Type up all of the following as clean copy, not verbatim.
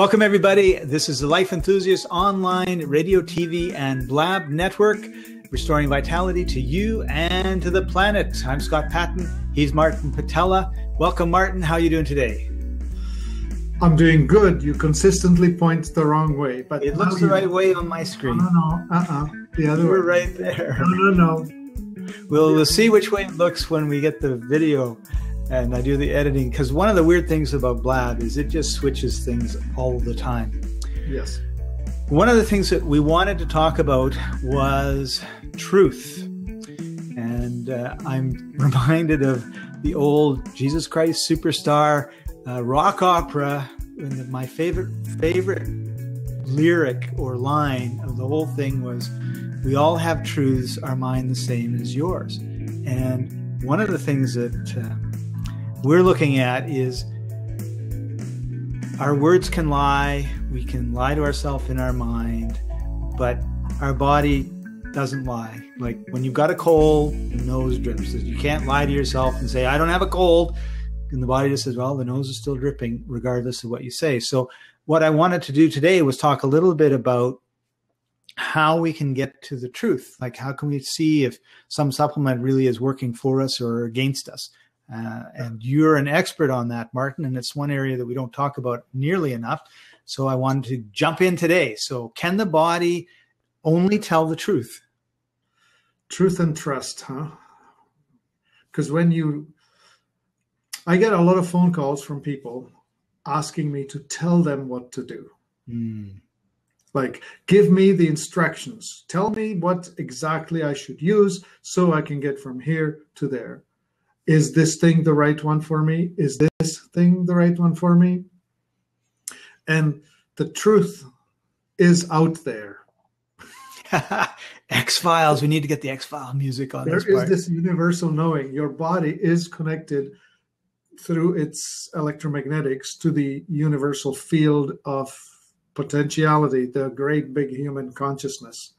Welcome, everybody. This is the Life Enthusiast online radio, TV, and blab network, restoring vitality to you and to the planet. I'm Scott Patton. He's Martin Patella. Welcome, Martin. How are you doing today? I'm doing good. You consistently point the wrong way, but it looks the right way on my screen. No, no, no. The other way. We're right there. No, no, no. We'll see which way it looks when we get the video and I do the editing, because one of the weird things about Blab is it just switches things all the time. Yes. One of the things that we wanted to talk about was truth. And I'm reminded of the old Jesus Christ Superstar rock opera, and my favorite lyric or line of the whole thing was, "We all have truths, are mine the same as yours." And one of the things that we're looking at is our words can lie, we can lie to ourselves in our mind, but our body doesn't lie. Like when you've got a cold, the nose drips. You can't lie to yourself and say, "I don't have a cold." And the body just says, well, the nose is still dripping regardless of what you say. So what I wanted to do today was talk a little bit about how we can get to the truth. Like, how can we see if some supplement really is working for us or against us? And you're an expert on that, Martin, and it's one area that we don't talk about nearly enough. So I wanted to jump in today. So can the body only tell the truth? Truth and trust, huh? Because when you... I get a lot of phone calls from people asking me to tell them what to do. Mm. Like, give me the instructions. Tell me what exactly I should use so I can get from here to there. Is this thing the right one for me? Is this thing the right one for me? And the truth is out there. X-Files. We need to get the X-File music on this part. There is this universal knowing. Your body is connected through its electromagnetics to the universal field of potentiality, the great big human consciousness.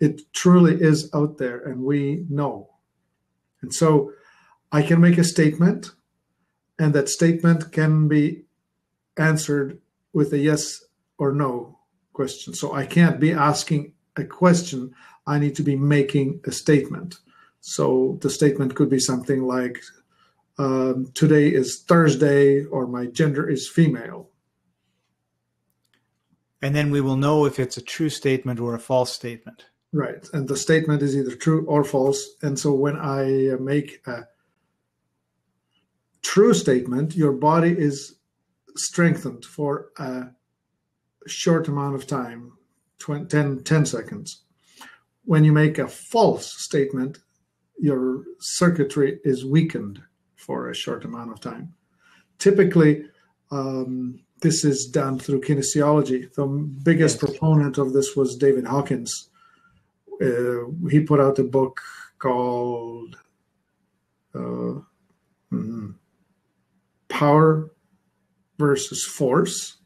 It truly is out there, and we know. And so I can make a statement, and that statement can be answered with a yes or no question. So I can't be asking a question. I need to be making a statement. So the statement could be something like, today is Thursday, or my gender is female. And then we will know if it's a true statement or a false statement. Right. And the statement is either true or false. And so when I make a true statement, your body is strengthened for a short amount of time, 10 seconds. When you make a false statement, your circuitry is weakened for a short amount of time. Typically, this is done through kinesiology. The biggest proponent of this was David Hawkins. He put out a book called Power versus Force,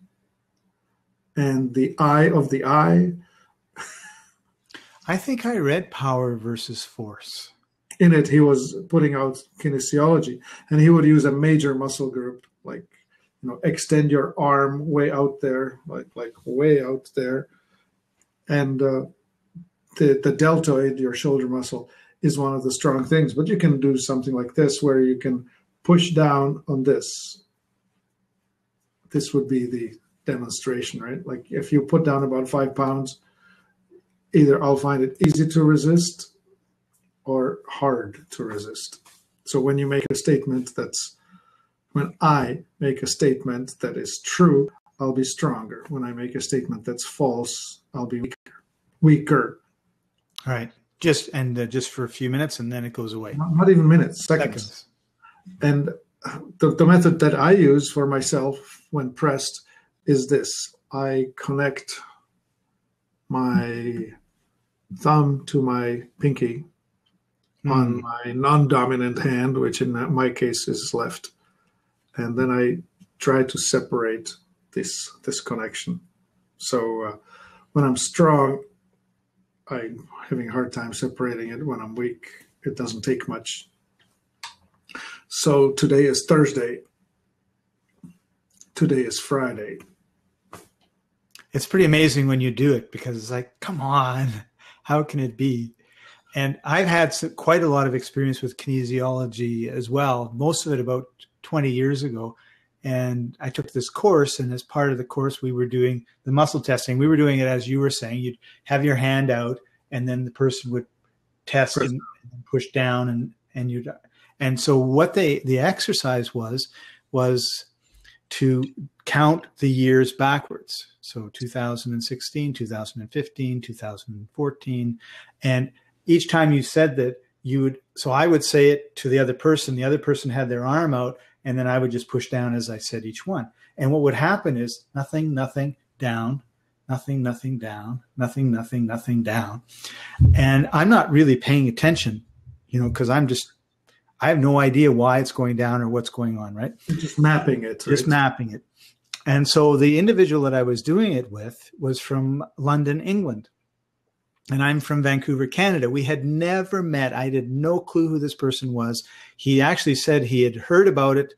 and the Eye of the Eye. I think I read Power versus Force. In it, he was putting out kinesiology, and he would use a major muscle group, like, you know, extend your arm way out there, like way out there, and the deltoid, your shoulder muscle, is one of the strong things. But you can do something like this, where you can push down on this. This would be the demonstration, right? Like, if you put down about 5 pounds, either I'll find it easy to resist or hard to resist. So when you make a statement that's, when I make a statement that is true, I'll be stronger. When I make a statement that's false, I'll be weaker. All right. Just for a few minutes, and then it goes away. Not even minutes, seconds. And the method that I use for myself when pressed is this. I connect my thumb to my pinky on my non-dominant hand, which in my case is left. And then I try to separate this connection. So when I'm strong, I'm having a hard time separating it. When I'm weak, it doesn't take much. So today is Thursday. Today is Friday. it's pretty amazing when you do it, because it's like, come on, how can it be? And I've had quite a lot of experience with kinesiology as well, most of it about 20 years ago. And I took this course, and as part of the course, we were doing the muscle testing. We were doing it as you were saying. You'd have your hand out, and then the person would test and push down, and you'd. And so what the exercise was to count the years backwards. So 2016, 2015, 2014. And each time you said that, you would, so I would say it to the other person. The other person had their arm out, and then I would just push down as I said each one. And what would happen is nothing, nothing, down, nothing, nothing, down, nothing, nothing, nothing, down. And I'm not really paying attention, you know, because I have no idea why it's going down or what's going on, right? Just mapping it. Just mapping it. And so the individual that I was doing it with was from London, England. And I'm from Vancouver, Canada. We had never met. I had no clue who this person was. He actually said he had heard about it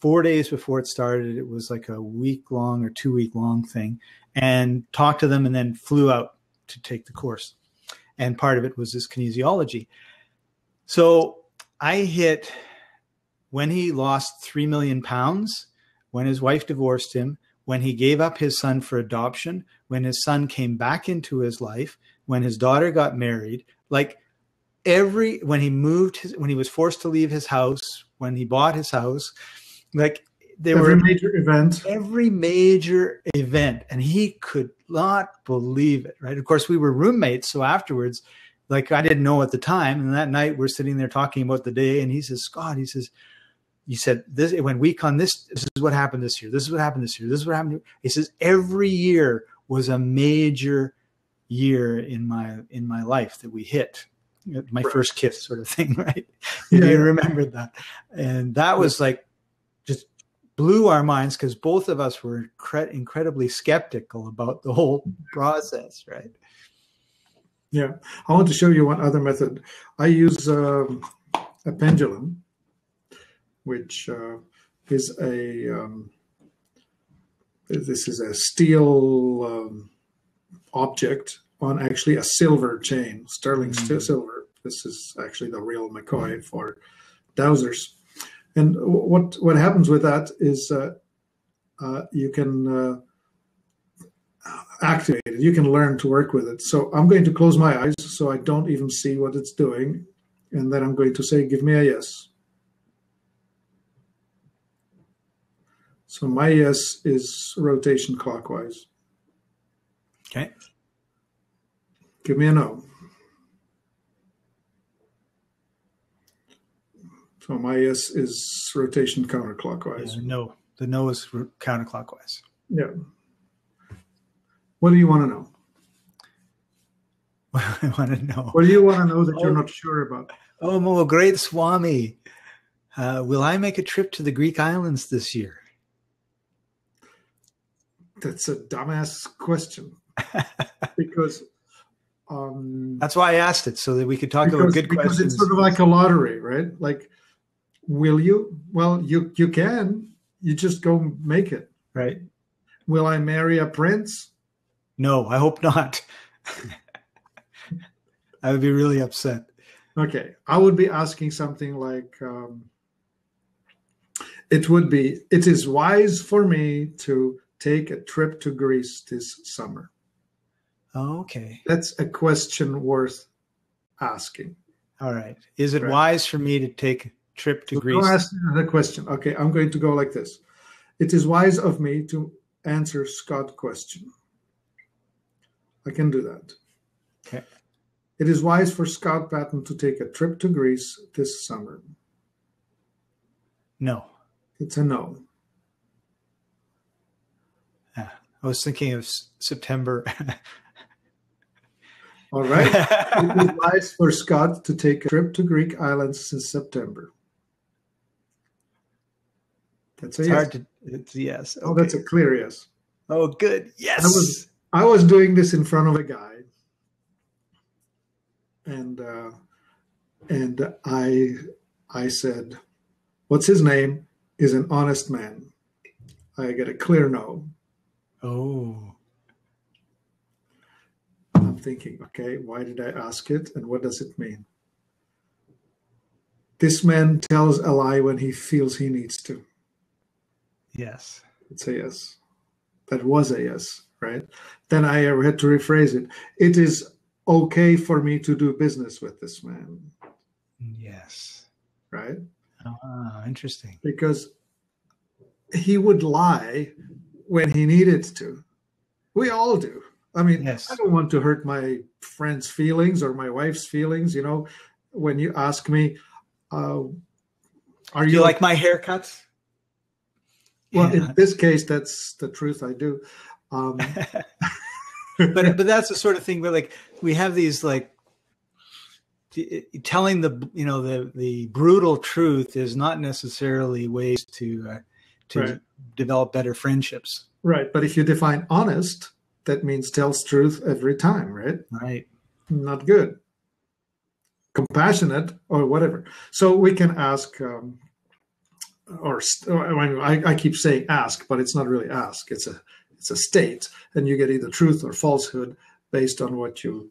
4 days before it started. It was like a week-long or two-week-long thing. And talked to them and then flew out to take the course. And part of it was this kinesiology. So I hit, when he lost 3 million pounds, when his wife divorced him, when he gave up his son for adoption, when his son came back into his life, when his daughter got married, like when he moved, when he was forced to leave his house, when he bought his house, like there were every major event, and he could not believe it. Right. Of course we were roommates. So afterwards, like I didn't know at the time. And that night we're sitting there talking about the day, and he says, Scott, he says, you said this, it went weak on this. This is what happened this year. This is what happened this year. This is what happened. He says, every year was a major year in my life that we hit, my first kiss sort of thing, right? Yeah. You remembered that. And that was like, just blew our minds, because both of us were incredibly skeptical about the whole process, right? Yeah. I want to show you one other method. I use a pendulum, which is a, this is a steel, object on actually a silver chain, sterling silver. This is actually the real McCoy for dowsers. And what happens with that is you can activate it. You can learn to work with it. So I'm going to close my eyes so I don't even see what it's doing. And then I'm going to say, give me a yes. So my yes is rotation clockwise. Okay. Give me a no. So my yes is rotation counterclockwise. Yeah, no, the no is counterclockwise. Yeah. What do you want to know? What do I want to know? What do you want to know that you're not sure about? Oh, my great Swami, will I make a trip to the Greek islands this year? That's a dumbass question. Because that's why I asked it, so that we could talk about good questions. Because it's sort of like a lottery, right? Like, will you? Well, you can. You just go make it, right? Will I marry a prince? No, I hope not. I would be really upset. Okay, I would be asking something like, it is wise for me to take a trip to Greece this summer. Okay. That's a question worth asking. All right. Is it wise for me to take a trip to Greece? I'll ask another question. Okay, I'm going to go like this. It is wise of me to answer Scott's question. I can do that. Okay. It is wise for Scott Patton to take a trip to Greece this summer. No. It's a no. I was thinking of September. All right. It is wise for Scott to take a trip to Greek islands since September. That's a yes. It's a yes. Okay. Oh, that's a clear yes. Oh, good. Yes. I was doing this in front of a guy, and I said, "What's his name?" Is an honest man. I get a clear no. Oh. thinking, okay, why did I ask it and what does it mean? This man tells a lie when he feels he needs to. Yes. It's a yes. That was a yes, right? Then I had to rephrase it. It is okay for me to do business with this man. Yes. Right? Ah, interesting. Because he would lie when he needed to. We all do. I mean, yes. I don't want to hurt my friend's feelings or my wife's feelings. You know, when you ask me, do you like my haircuts? Well, yeah. In this case, that's the truth. I do. But that's the sort of thing where, like, we have these, like, telling the, you know, the brutal truth is not necessarily ways to right. Develop better friendships. Right. But if you define honest, that means tells truth every time, right? Right. Not good. Compassionate or whatever. So we can ask, I keep saying ask, but it's not really ask. It's a state, and you get either truth or falsehood based on what you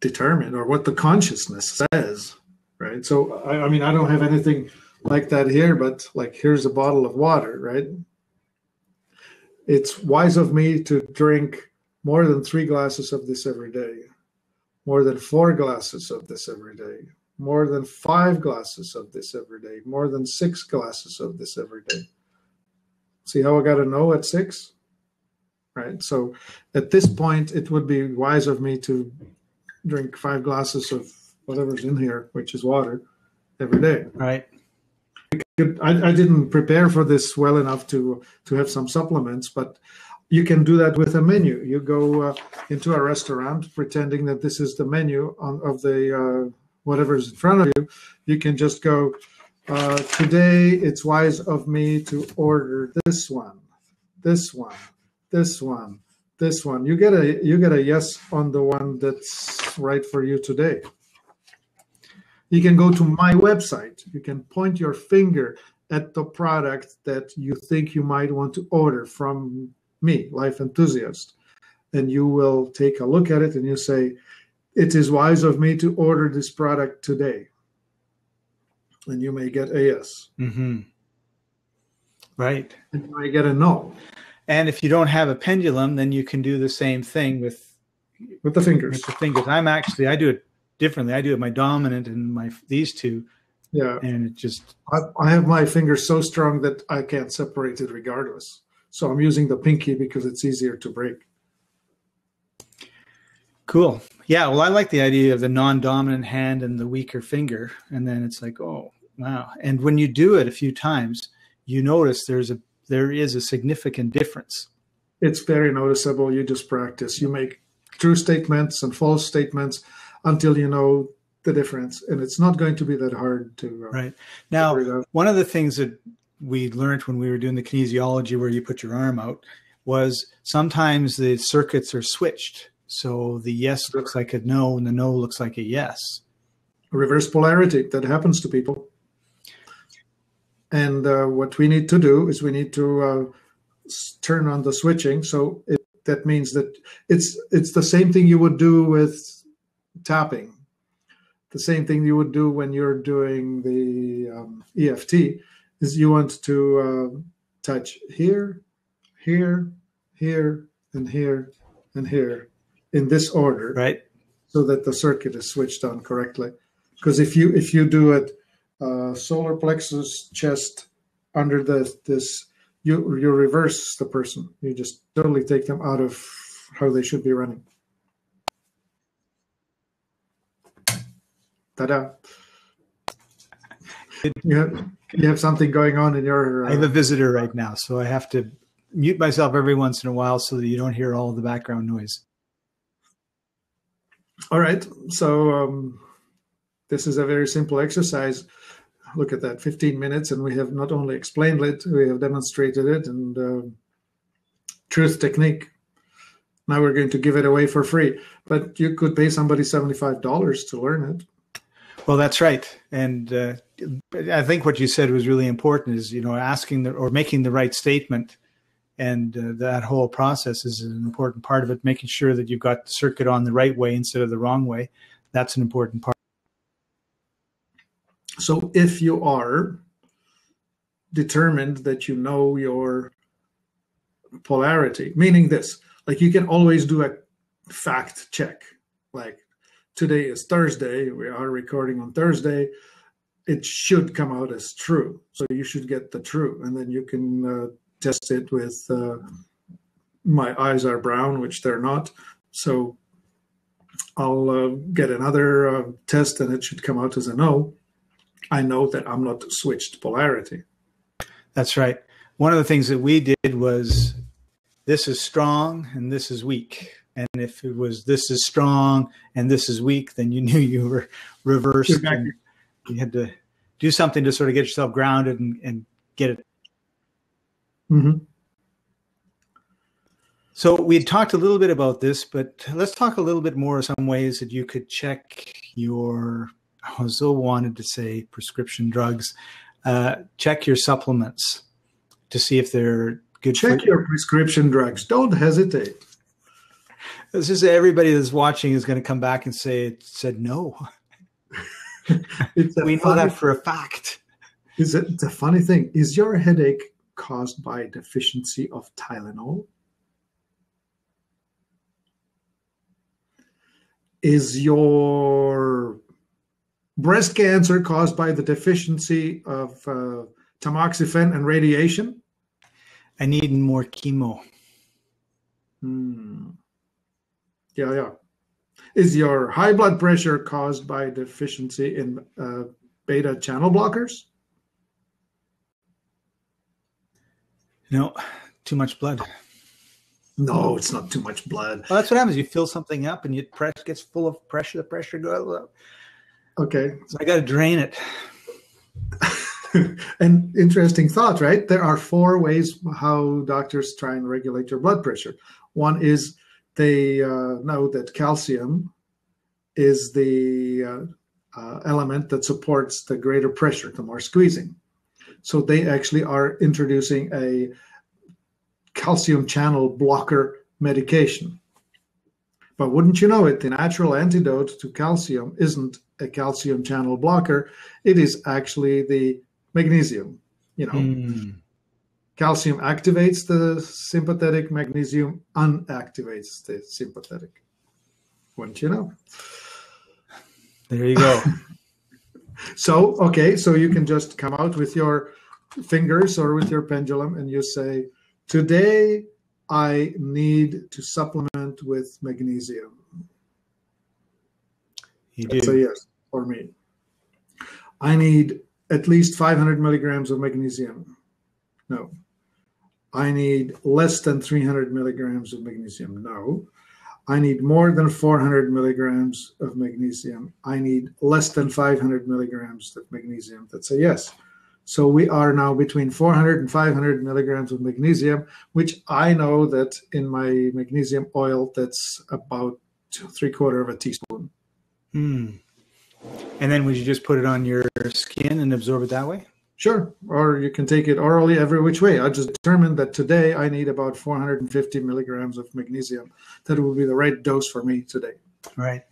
determine or what the consciousness says, right? So, I mean, I don't have anything like that here, but like here's a bottle of water, right? It's wise of me to drink more than 3 glasses of this every day, more than 4 glasses of this every day, more than 5 glasses of this every day, more than 6 glasses of this every day. See how I got a no at 6? Right? So at this point, it would be wise of me to drink 5 glasses of whatever's in here, which is water, every day. Right. I didn't prepare for this well enough to have some supplements, but you can do that with a menu. You go into a restaurant pretending that this is the menu of the whatever's in front of you. You can just go, today it's wise of me to order this one, this one, this one, this one. You get a yes on the one that's right for you today. You can go to my website. You can point your finger at the product that you think you might want to order from me, Life Enthusiast, and you will take a look at it and you say, it is wise of me to order this product today. And you may get a yes. Mm-hmm. Right. And you may get a no. And if you don't have a pendulum, then you can do the same thing with the fingers. With the fingers. I do it differently. I do it my dominant and these two. Yeah. And it just. I have my fingers so strong that I can't separate it regardless. So I'm using the pinky because it's easier to break. Cool. Yeah. Well, I like the idea of the non-dominant hand and the weaker finger. And then it's like, oh, wow. And when you do it a few times, you notice there is a significant difference. It's very noticeable. You just practice. You make true statements and false statements until you know the difference. And it's not going to be that hard to. Right. Now, one of the things that we learned when we were doing the kinesiology where you put your arm out was sometimes the circuits are switched. So the yes looks like a no and the no looks like a yes. Reverse polarity, that happens to people. And what we need to do is we need to turn on the switching. So that means that it's the same thing you would do with tapping, the same thing you would do when you're doing the EFT. Is you want to touch here, here, here, and here, and here in this order, right? So that the circuit is switched on correctly. Because if you do it solar plexus, chest, under this, you reverse the person. You just totally take them out of how they should be running. Ta-da. You have something going on in your... I have a visitor right now, so I have to mute myself every once in a while so that you don't hear all the background noise. All right. So this is a very simple exercise. Look at that, 15 minutes, and we have not only explained it, we have demonstrated it, and truth technique. Now we're going to give it away for free, but you could pay somebody $75 to learn it. Well, that's right. And I think what you said was really important is, you know, asking or making the right statement And that whole process is an important part of it, making sure that you've got the circuit on the right way instead of the wrong way. That's an important part. So if you are determined that you know your polarity, meaning this, like you can always do a fact check. Like today is Thursday, we are recording on Thursday. It should come out as true. So you should get the true, and then you can test it with my eyes are brown, which they're not. So I'll get another test and it should come out as a no. I know that I'm not switched polarity. That's right. One of the things that we did was this is strong and this is weak. And if it was this is strong and this is weak, then you knew you were reversed. Exactly. You had to do something to sort of get yourself grounded and get it. Mm-hmm. So we had talked a little bit about this, but let's talk a little bit more some ways that you could check your, I still wanted to say prescription drugs. Check your supplements to see if they're good. Check your prescription drugs. Don't hesitate. This is everybody that's watching is going to come back and say it said no. We know that for a fact. It's a funny thing. Is your headache caused by deficiency of Tylenol? Is your breast cancer caused by the deficiency of tamoxifen and radiation? I need more chemo. Yeah, yeah. Is your high blood pressure caused by deficiency in beta channel blockers? No, too much blood. No, it's not too much blood. Well, that's what happens. You fill something up and your press gets full of pressure. The pressure goes up. Okay. So I got to drain it. An interesting thought, right? There are four ways how doctors try and regulate your blood pressure. One is they know that calcium is the element that supports the greater pressure, the more squeezing. So they actually are introducing a calcium channel blocker medication. But wouldn't you know it, the natural antidote to calcium isn't a calcium channel blocker. It is actually the magnesium. You know, calcium activates the sympathetic, magnesium unactivates the sympathetic. Wouldn't you know? There you go. So, okay, so you can just come out with your fingers or with your pendulum and you say, today I need to supplement with magnesium. You do. That's a yes for me. I need at least 500 milligrams of magnesium. No. I need less than 300 milligrams of magnesium. No. I need more than 400 milligrams of magnesium. I need less than 500 milligrams of magnesium. That's a yes. So we are now between 400 and 500 milligrams of magnesium, which I know that in my magnesium oil, that's about 3/4 of a teaspoon. Mm. And then would you just put it on your skin and absorb it that way? Sure. Or you can take it orally, every which way. I just determined that today I need about 450 milligrams of magnesium. That will be the right dose for me today. Right.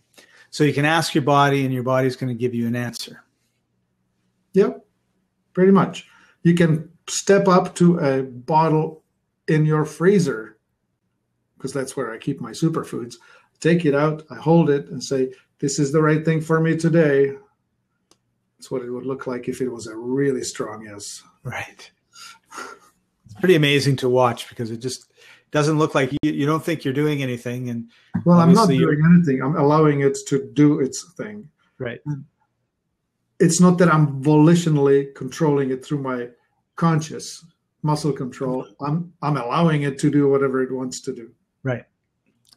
So you can ask your body and your body's going to give you an answer. Yep. Pretty much. You can step up to a bottle in your freezer, because that's where I keep my superfoods. Take it out. I hold it and say, this is the right thing for me today. That's what it would look like if it was a really strong yes. Right. It's pretty amazing to watch because it just doesn't look like you don't think you're doing anything. And well, I'm not doing anything. I'm allowing it to do its thing. Right. It's not that I'm volitionally controlling it through my conscious muscle control. I'm allowing it to do whatever it wants to do. Right.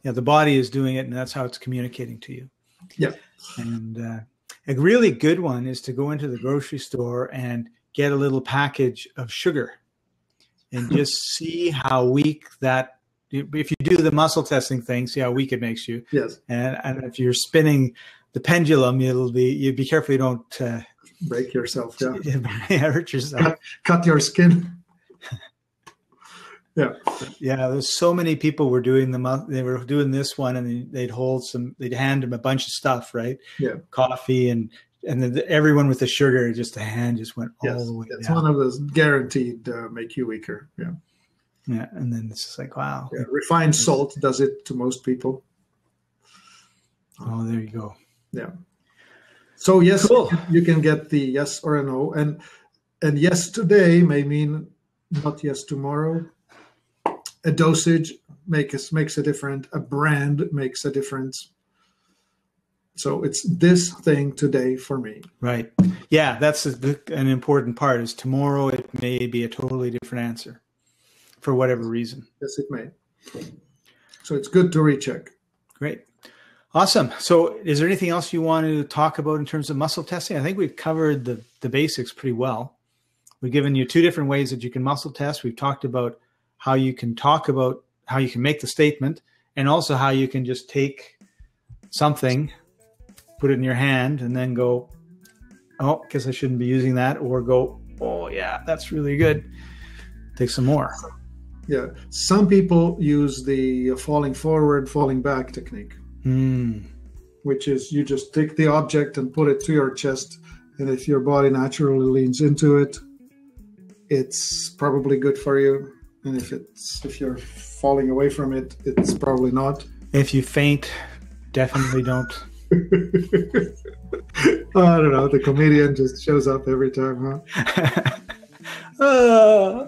Yeah, the body is doing it, and that's how it's communicating to you. Yeah. And a really good one is to go into the grocery store and get a little package of sugar and just see how weak that, if you do the muscle testing thing, see how weak it makes you. Yes. And if you're spinning the pendulum, you be careful you don't break yourself. Yeah. Hurt yourself. Cut your skin. Yeah. Yeah. There's so many people were doing the, they were doing this one and they'd hold some, they'd hand them a bunch of stuff, right? Yeah. Coffee and then everyone with the sugar, just the hand just went all the way down. It's one of those guaranteed make you weaker. Yeah. Yeah. And then it's just like, wow. Yeah. Refined salt does it to most people. Oh, there you go. Yeah. So yes, cool. You can get the yes or a no. And yes today may mean not yes tomorrow. A dosage makes a difference. A brand makes a difference. So it's this thing today for me. Right. Yeah, that's an important part is tomorrow it may be a totally different answer for whatever reason. Yes, it may. So it's good to recheck. Great. Awesome. So is there anything else you wanted to talk about in terms of muscle testing? I think we've covered the basics pretty well. We've given you two different ways that you can muscle test. We've talked about how you can talk about how you can make the statement and also how you can just take something, put it in your hand and then go, oh, guess I shouldn't be using that, or go, oh yeah, that's really good. Take some more. Yeah. Some people use the falling forward, falling back technique. Mm. Which is you just take the object and put it to your chest, and if your body naturally leans into it, it's probably good for you, and if you're falling away from it, it's probably not. If you faint, definitely don't. I don't know, the comedian just shows up every time, huh?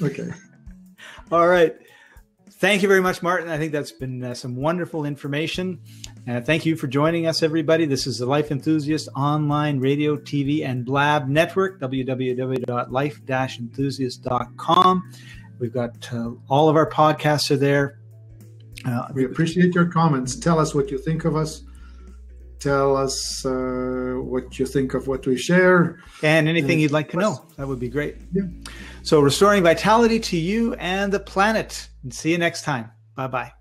Okay. All right. Thank you very much, Martin. I think that's been some wonderful information. Thank you for joining us, everybody. This is the Life Enthusiast online radio, TV, and blab network, www.life-enthusiast.com. We've got all of our podcasts are there. We appreciate your comments. Tell us what you think of us. Tell us what you think of what we share. And anything you'd like to know. That would be great. Yeah. So restoring vitality to you and the planet. And see you next time. Bye-bye.